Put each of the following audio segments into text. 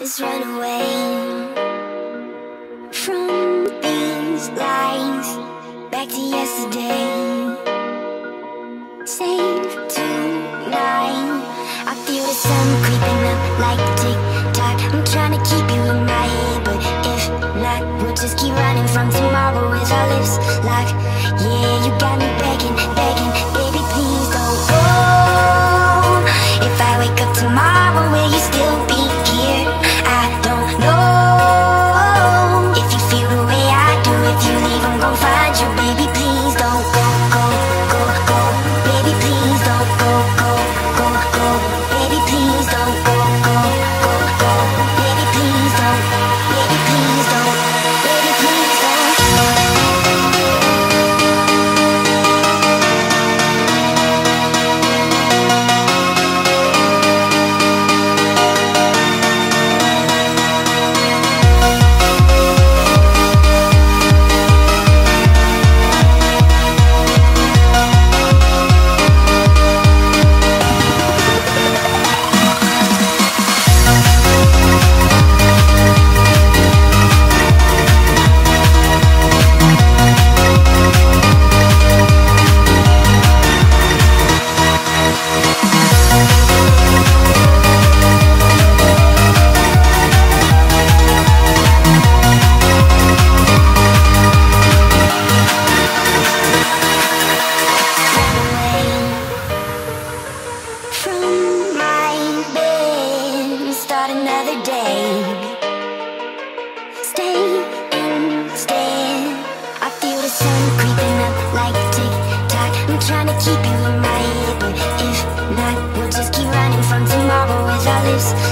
Let's run away from these lies, back to yesterday. Save tonight. I feel the sun creeping up like tick-tock. I'm trying to keep you in my head, but if not, we'll just keep running from tomorrow with our lips locked. Yeah, you got me begging, begging, baby, please don't go. If I wake up tomorrow, will you still be here? I don't know. If you feel the way I do, if you leave, I'm gon' find you, baby, please don't go, go, go, go. Baby, please don't go, go, go, go. Baby, please don't go, go, go, go. Baby, please don't, baby, please don't, baby, please don't.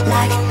Like